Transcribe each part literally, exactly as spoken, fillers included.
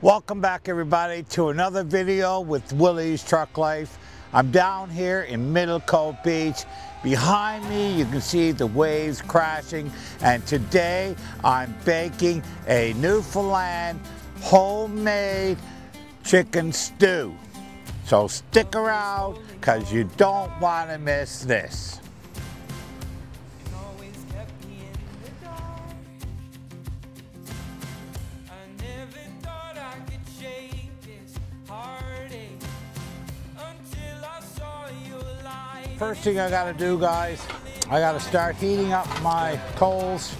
Welcome back everybody to another video with Willie's Truck Life. I'm down here in Middle Cove Beach. Behind me you can see the waves crashing, and today I'm baking a Newfoundland homemade chicken stew. So stick around because you don't want to miss this. First thing I gotta do, guys, I gotta start heating up my coals.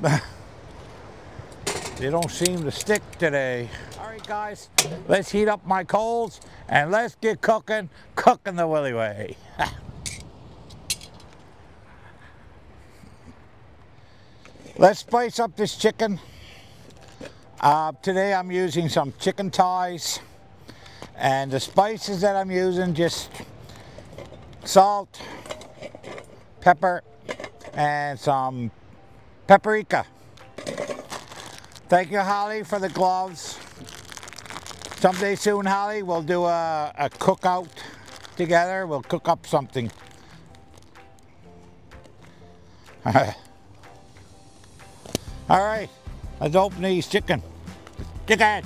They don't seem to stick today. All right, guys, let's heat up my coals and let's get cooking, cooking the Willie way. Let's spice up this chicken. Uh, today I'm using some chicken thighs. And the spices that I'm using, just salt, pepper, and some paprika. Thank you, Holly, for the gloves. Someday soon, Holly, we'll do a, a cookout together. We'll cook up something. All right, let's open these chicken. Chicken!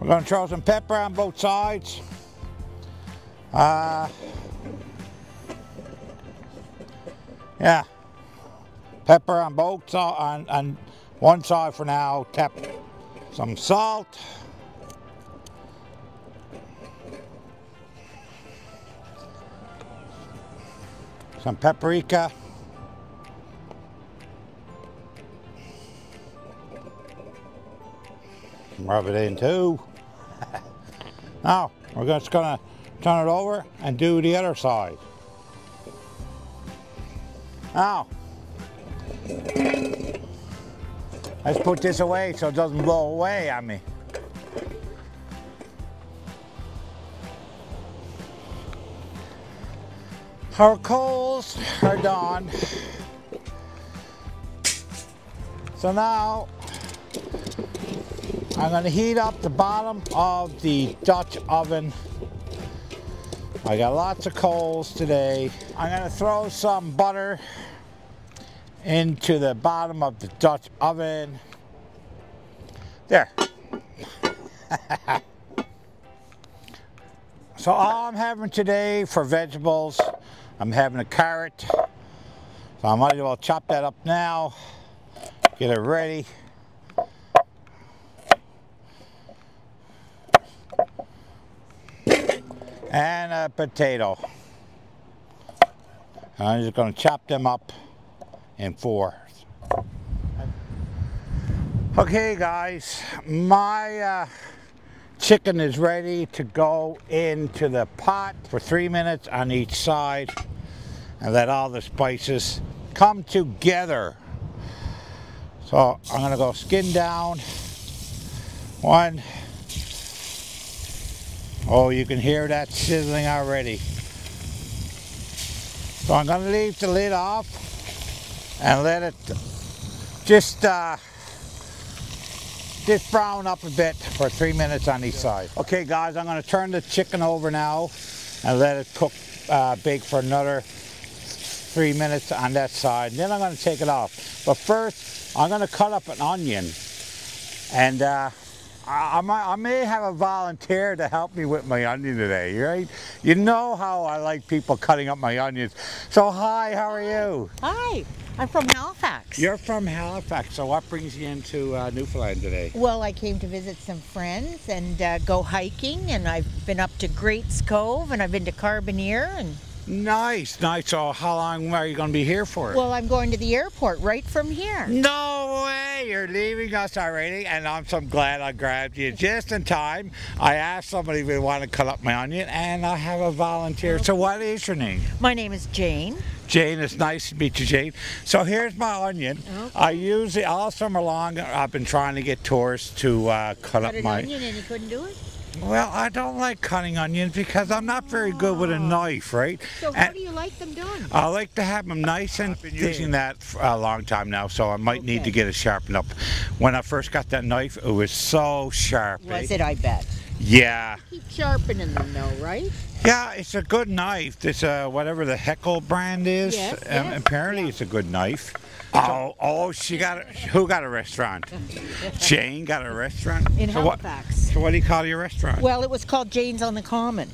We're going to throw some pepper on both sides. Uh, yeah, pepper on both sides, on, on one side for now. Tap some salt. Some paprika. Rub it in too. Now, we're just gonna turn it over and do the other side. Now, let's put this away so it doesn't blow away on me. Our coals are done. So now, I'm gonna heat up the bottom of the Dutch oven. I got lots of coals today. I'm gonna throw some butter into the bottom of the Dutch oven. There. So all I'm having today for vegetables, I'm having a carrot. So I might as well chop that up now, get it ready. And a potato. I'm just going to chop them up in fours. Okay guys, my uh, chicken is ready to go into the pot for three minutes on each side and let all the spices come together. So I'm going to go skin down one. Oh, you can hear that sizzling already. So I'm going to leave the lid off and let it just uh, just brown up a bit for three minutes on each side. Okay, guys, I'm going to turn the chicken over now and let it cook, uh, bake for another three minutes on that side. And then I'm going to take it off. But first, I'm going to cut up an onion and. Uh, I, might, I may have a volunteer to help me with my onion today, right? You know how I like people cutting up my onions. So hi, how are you? Hi, I'm from Halifax. You're from Halifax, so what brings you into uh, Newfoundland today? Well, I came to visit some friends and uh, go hiking, and I've been up to Great's Cove, and I've been to Carbonear. And nice, nice. So how long are you going to be here for? Well, I'm going to the airport right from here. No way! You're leaving us already, and I'm so glad I grabbed you just in time. I asked somebody if they want to cut up my onion, and I have a volunteer. So what is your name? My name is Jane. Jane, it's nice to meet you, Jane. So here's my onion. Okay. I usually, all summer long, I've been trying to get tourists to uh, cut, cut up my onion. And you couldn't do it? Well, I don't like cutting onions because I'm not very good with a knife, right? So how and do you like them done? I like to have them nice and I've been using that for a long time now, so I might okay. need to get it sharpened up. When I first got that knife, it was so sharp. Was eh? it, I bet. Yeah. You keep sharpening them though, right? Yeah, it's a good knife. It's a, whatever the Heckel brand is. Yes, um, yes. Apparently yeah. it's a good knife. Oh, oh, she got a, who got a restaurant? Jane got a restaurant? In so Halifax. What, so what do you call your restaurant? Well, it was called Jane's on the Common.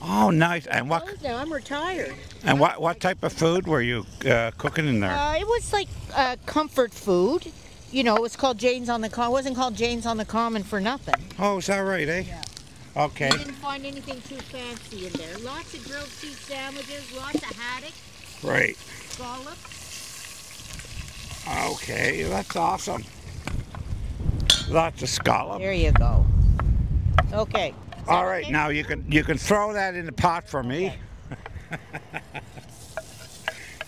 Oh, nice. And what? Oh, no, I'm retired. And what, what type of food were you uh, cooking in there? Uh, it was like uh, comfort food. You know, it was called Jane's on the Common. It wasn't called Jane's on the Common for nothing. Oh, is that right, eh? Yeah. Okay. We didn't find anything too fancy in there. Lots of grilled cheese sandwiches, lots of haddock. Right. Scallops. Okay, that's awesome. Lots of scallops. There you go. Okay. All right, okay? Now you can you can throw that in the pot for me. Okay.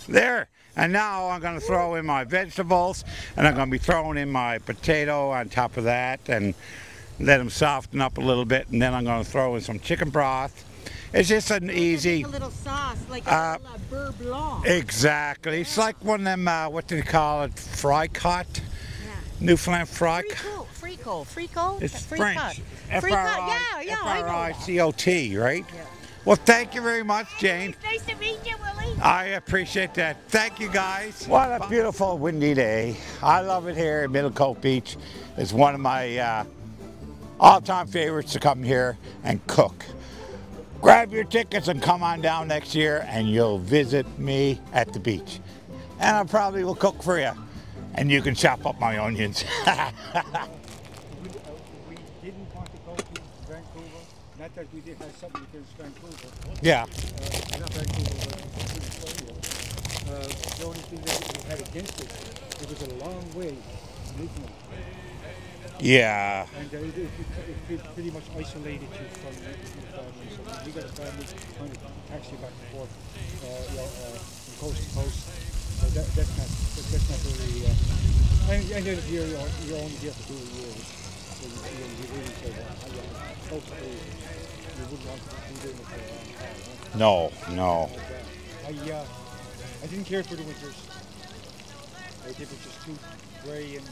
There. And now I'm going to throw in my vegetables, and I'm going to be throwing in my potato on top of that, and let them soften up a little bit, and then I'm going to throw in some chicken broth. It's just an easy. A little sauce, like a uh, little uh, beurre blanc. Exactly. Yeah. It's like one of them, uh, what do they call it? Fricot? Yeah. Newfoundland Fricot? Fricot. Fricot. It's French. F R I C O T, yeah, yeah, F R I C O T, right? Yeah. Well, thank you very much, Jane. Hey, nice to meet you, Willie. I appreciate that. Thank you, guys. What a beautiful windy day. I love it here at Middle Cove Beach. It's one of my uh, all-time favorites to come here and cook. Grab your tickets and come on down next year and you'll visit me at the beach. And I probably will cook for you. And you can chop up my onions. we, uh, we didn't want to go to Vancouver. Not that we did have something against Vancouver. Yeah. Uh, not Vancouver, but uh, the only thing that we had against it, it was a long way to Newfoundland. Yeah. And uh, it, it, it pretty much isolated you from your family. So you got a family kind of taxi back and forth, uh, you know, uh, from coast to coast. So that, that's not that's not really. Uh, and, and then if you're you're only here for two years, so you, you, you really say that. I mean, hopefully you wouldn't want to be doing it for a long time. Right? No, no. But, uh, I uh, I didn't care for the winters. They were just too grey and.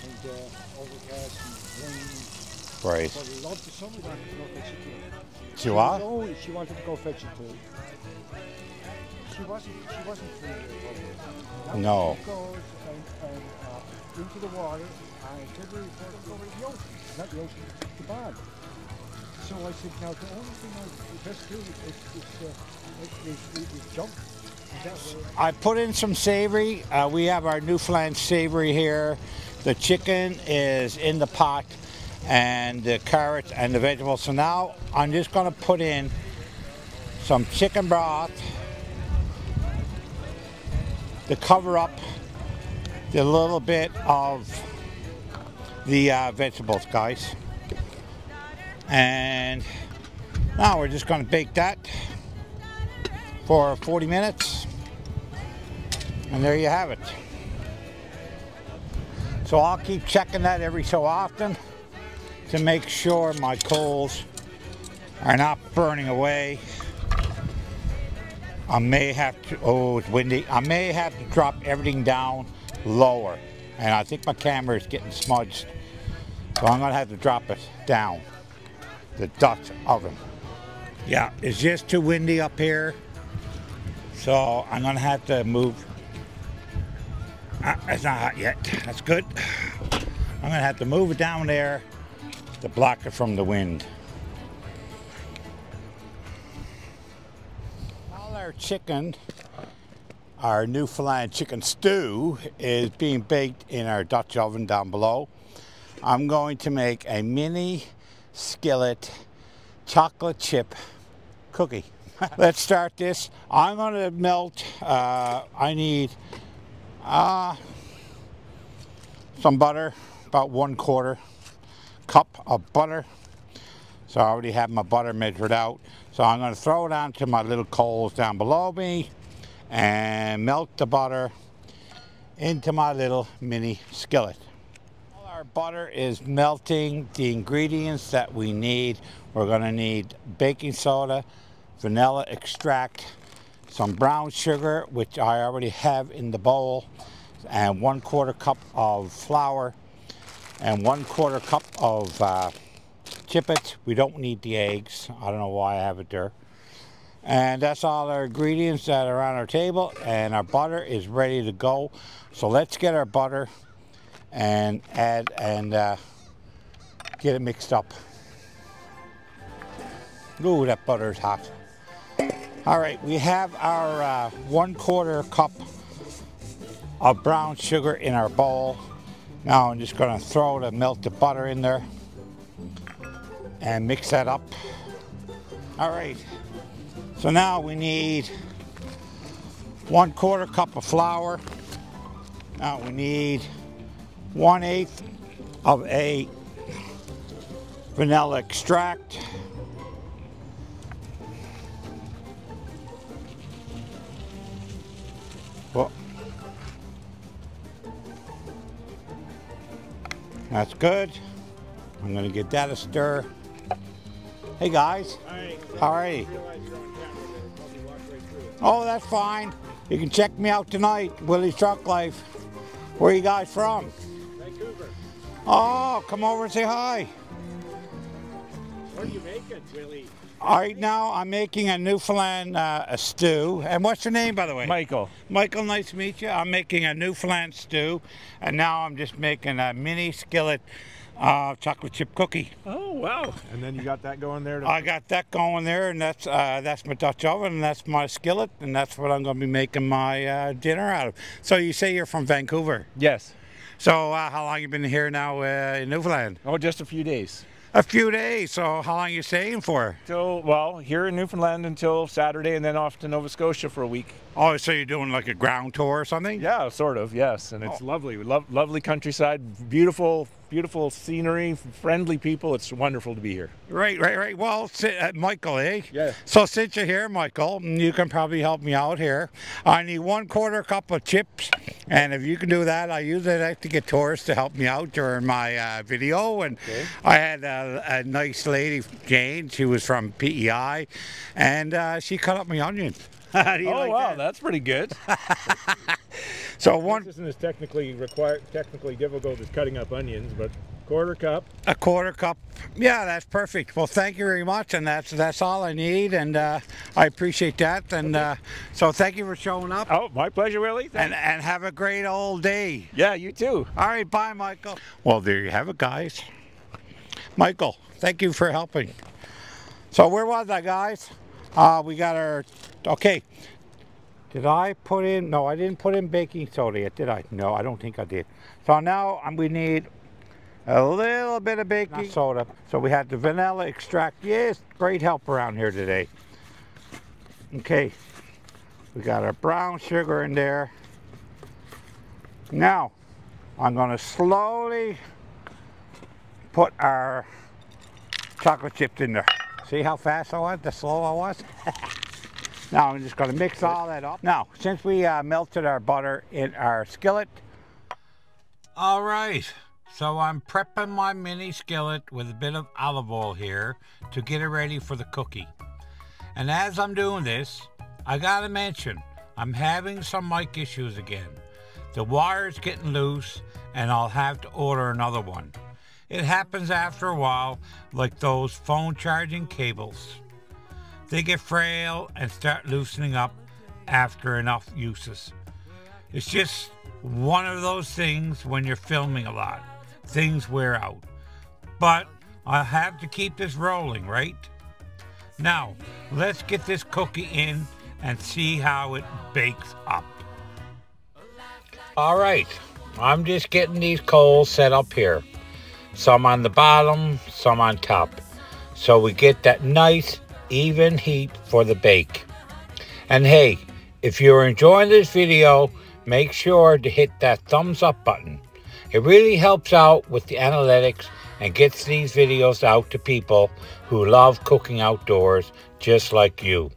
and uh, overcast and rain. Right. But I loved the summer time to go fetch it too. She what? No, she wanted to go fetch it too. She wasn't, she wasn't free. Really no. She goes and, and, uh, into the water and took her to over the ocean. Not the ocean, the barn. So I said, now the only thing I best do is, is, uh, is, is, is jump. I put in some savory. Uh, we have our Newfoundland savory here. The chicken is in the pot and the carrots and the vegetables. So now I'm just going to put in some chicken broth to cover up the little bit of the uh, vegetables, guys. And now we're just going to bake that for forty minutes. And there you have it. So I'll keep checking that every so often to make sure my coals are not burning away. I may have to, oh, it's windy. I may have to drop everything down lower. And I think my camera is getting smudged. So I'm gonna have to drop it down, the Dutch oven. Yeah, it's just too windy up here. So I'm gonna have to move. Uh, it's not hot yet. That's good. I'm gonna have to move it down there to block it from the wind. All our chicken, our Newfoundland chicken stew, is being baked in our Dutch oven down below. I'm going to make a mini skillet chocolate chip cookie. Let's start this. I'm gonna melt. Uh, I need. Uh, some butter, about one quarter cup of butter. So I already have my butter measured out. So I'm going to throw it onto my little coals down below me and melt the butter into my little mini skillet. All our Our butter is melting the ingredients that we need. We're going to need baking soda, vanilla extract, some brown sugar, which I already have in the bowl, and one quarter cup of flour, and one quarter cup of uh, chippets. We don't need the eggs. I don't know why I have it there. And that's all our ingredients that are on our table, and our butter is ready to go. So let's get our butter and add and uh, get it mixed up. Ooh, that butter is hot. All right, we have our uh, one quarter cup of brown sugar in our bowl. Now I'm just gonna throw the melted butter in there and mix that up. All right, so now we need one quarter cup of flour. Now we need one eighth of a vanilla extract. Well, that's good. I'm gonna get that a stir. Hey guys, how are you? Oh, that's fine. You can check me out tonight, Willie's Truck Life. Where are you guys from? Vancouver. Oh, come over and say hi. What are you making, Willie? Right now, I'm making a Newfoundland uh, a stew. And what's your name, by the way? Michael. Michael, nice to meet you. I'm making a Newfoundland stew, and now I'm just making a mini skillet uh, chocolate chip cookie. Oh, wow. And then you got that going there? To I got that going there, and that's uh, that's my Dutch oven, and that's my skillet, and that's what I'm going to be making my uh, dinner out of. So you say you're from Vancouver? Yes. So uh, how long you been here now uh, in Newfoundland? Oh, just a few days. A few days. So how long are you staying for? Till, well, here in Newfoundland until Saturday, and then off to Nova Scotia for a week. Oh, so you're doing like a ground tour or something? Yeah, sort of, yes. And it's oh. lovely. Lo lovely countryside, beautiful, beautiful scenery, friendly people. It's wonderful to be here. Right, right, right. Well, uh, Michael, eh? Yeah. So since you're here, Michael, you can probably help me out here. I need one quarter cup of chips. And if you can do that, I usually like to get tourists to help me out during my uh, video. And okay. I had a, a nice lady, Jane. She was from P E I, and uh, she cut up my onions. Oh, like wow, that? That's pretty good. So one this isn't as technically required, technically difficult as cutting up onions, but quarter cup. A quarter cup. Yeah, that's perfect. Well, thank you very much, and that's that's all I need, and uh, I appreciate that. And uh, so thank you for showing up. Oh, my pleasure, Willie. Thanks. And and have a great old day. Yeah, you too. All right, bye, Michael. Well, there you have it, guys. Michael, thank you for helping. So where was I, guys? Uh, we got our, okay, did I put in, no, I didn't put in baking soda yet, did I? No, I don't think I did. So now um, we need a little bit of baking soda. So we had the vanilla extract. Yes, great help around here today. Okay, we got our brown sugar in there. Now, I'm going to slowly put our chocolate chips in there. See how fast I was, the slow I was? Now I'm just gonna mix all that up. Now, since we uh, melted our butter in our skillet. All right, so I'm prepping my mini skillet with a bit of olive oil here to get it ready for the cookie. And as I'm doing this, I gotta mention, I'm having some mic issues again. The wire's getting loose and I'll have to order another one. It happens after a while, like those phone charging cables. They get frail and start loosening up after enough uses. It's just one of those things when you're filming a lot. Things wear out. But I have to keep this rolling, right? Now, let's get this cookie in and see how it bakes up. All right, I'm just getting these coals set up here. Some on the bottom, some on top. So we get that nice, even heat for the bake. And hey, if you're enjoying this video, make sure to hit that thumbs up button. It really helps out with the analytics and gets these videos out to people who love cooking outdoors just like you.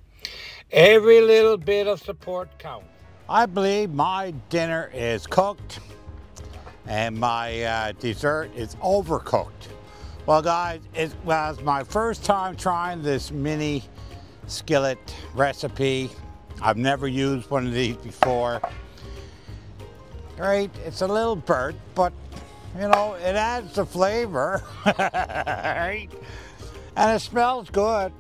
Every little bit of support counts. I believe my dinner is cooked. and my uh, dessert is overcooked. Well guys, it was my first time trying this mini skillet recipe. I've never used one of these before. Right, it's a little burnt, but you know, it adds the flavor, right? And it smells good.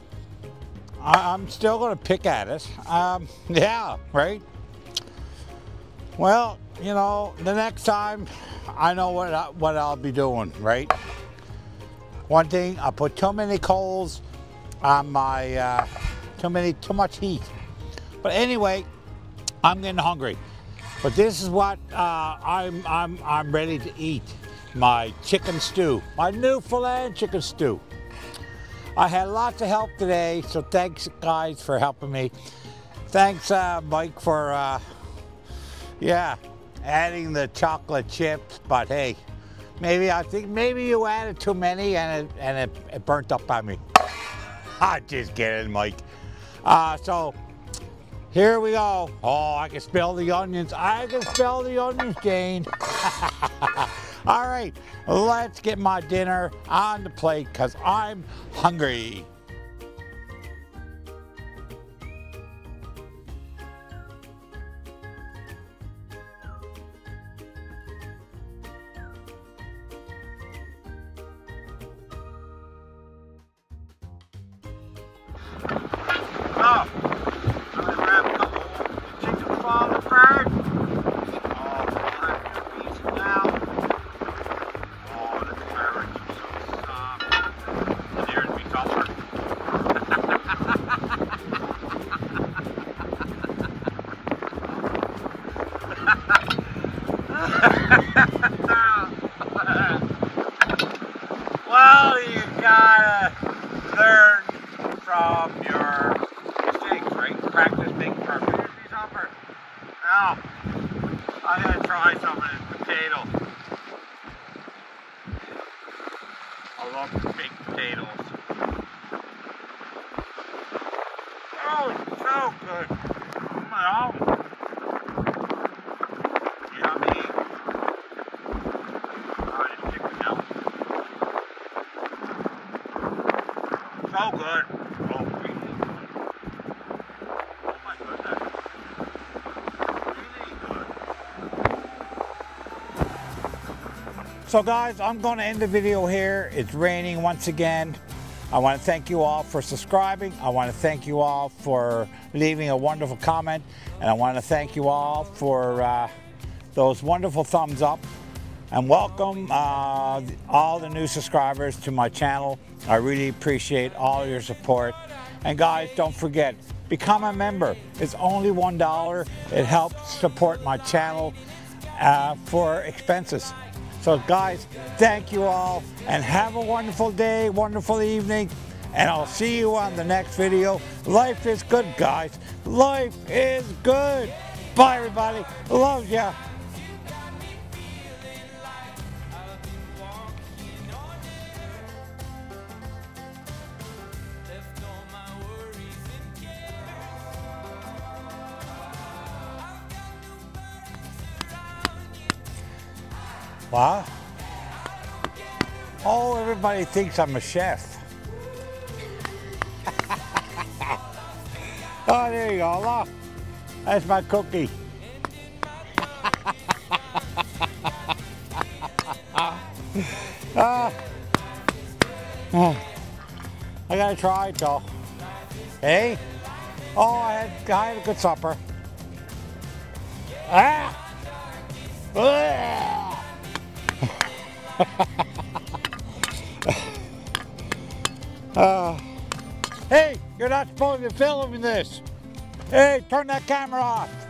I I'm still gonna pick at it. Um, yeah, right? Well, you know, the next time I know what, I, what I'll be doing, right? One thing, I put too many coals on my, uh, too many, too much heat. But anyway, I'm getting hungry. But this is what uh, I'm, I'm, I'm ready to eat, my chicken stew, my Newfoundland chicken stew. I had lots of help today, so thanks guys for helping me. Thanks uh, Mike for, uh, yeah, adding the chocolate chips, but hey, maybe I think maybe you added too many and it, and it, it burnt up on me. I just kidding, Mike. Uh, so. Here we go. Oh, I can smell the onions. I can smell the onions, Jane. All right, let's get my dinner on the plate because I'm hungry. Well, you gotta learn from your mistakes, right? Practice being perfect. Here's these upper. Now, I'm gonna try some of this potato. I love baked potatoes. Oh, so good. Well, so good. Oh, really good. Oh my goodness. Really good. So guys, I'm going to end the video here. It's raining once again. I want to thank you all for subscribing. I want to thank you all for leaving a wonderful comment. And I want to thank you all for uh, those wonderful thumbs up. And welcome uh, all the new subscribers to my channel. I really appreciate all your support. And guys, don't forget, become a member. It's only one dollar. It helps support my channel uh, for expenses. So guys, thank you all and have a wonderful day, wonderful evening. And I'll see you on the next video. Life is good, guys. Life is good. Bye, everybody. Love ya. Wow. Oh, everybody thinks I'm a chef. Oh, there you go, look. That's my cookie. uh, I gotta try it though. Hey? Oh, I had, I had a good supper. Ah! Ugh. uh, hey, you're not supposed to be filming this. Hey, turn that camera off.